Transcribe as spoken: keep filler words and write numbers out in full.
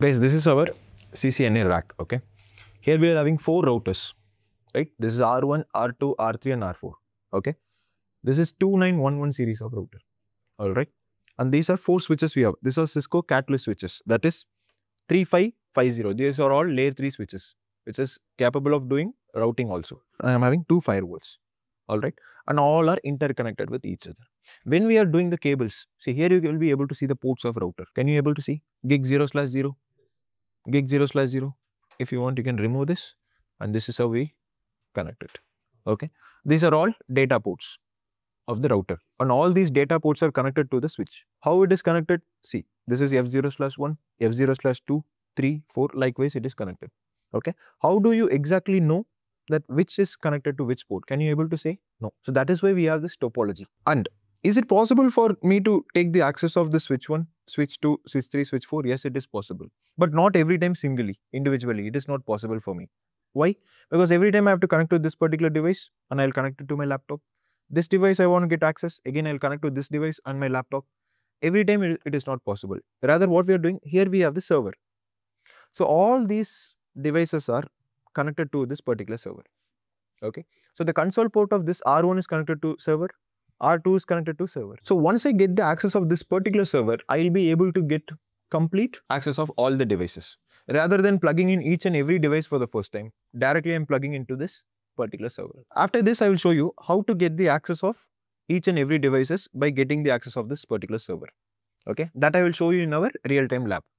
Guys, this is our C C N A rack, okay? Here we are having four routers, right? This is R one, R two, R three and R four, okay? This is two nine one one series of router, all right? And these are four switches we have. These are Cisco Catalyst switches, that is three five five zero. These are all layer three switches, which is capable of doing routing also. I am having two firewalls, all right? And all are interconnected with each other. When we are doing the cables, see here you will be able to see the ports of router. Can you able to see? gig zero slash zero, gig zero slash zero. If you want, you can remove this, and this is how we connect it, okay? These are all data ports of the router, and all these data ports are connected to the switch. How it is connected? See, this is F zero slash one, F zero slash two, three, four, likewise it is connected, okay? How do you exactly know that which is connected to which port? Can you able to say? No. So that is why we have this topology. And is it possible for me to take the access of the switch one, switch two, switch three, switch four? Yes, it is possible. But not every time singly, individually. It is not possible for me. Why? Because every time I have to connect to this particular device and I'll connect it to my laptop. This device I want to get access. Again, I'll connect to this device and my laptop. Every time it is not possible. Rather, what we are doing, here we have the server. So all these devices are connected to this particular server, okay? So the console port of this R one is connected to server, R two is connected to server. So once I get the access of this particular server, I'll be able to get complete access of all the devices. Rather than plugging in each and every device for the first time, directly I'm plugging into this particular server. After this, I will show you how to get the access of each and every devices by getting the access of this particular server, okay? That I will show you in our real-time lab.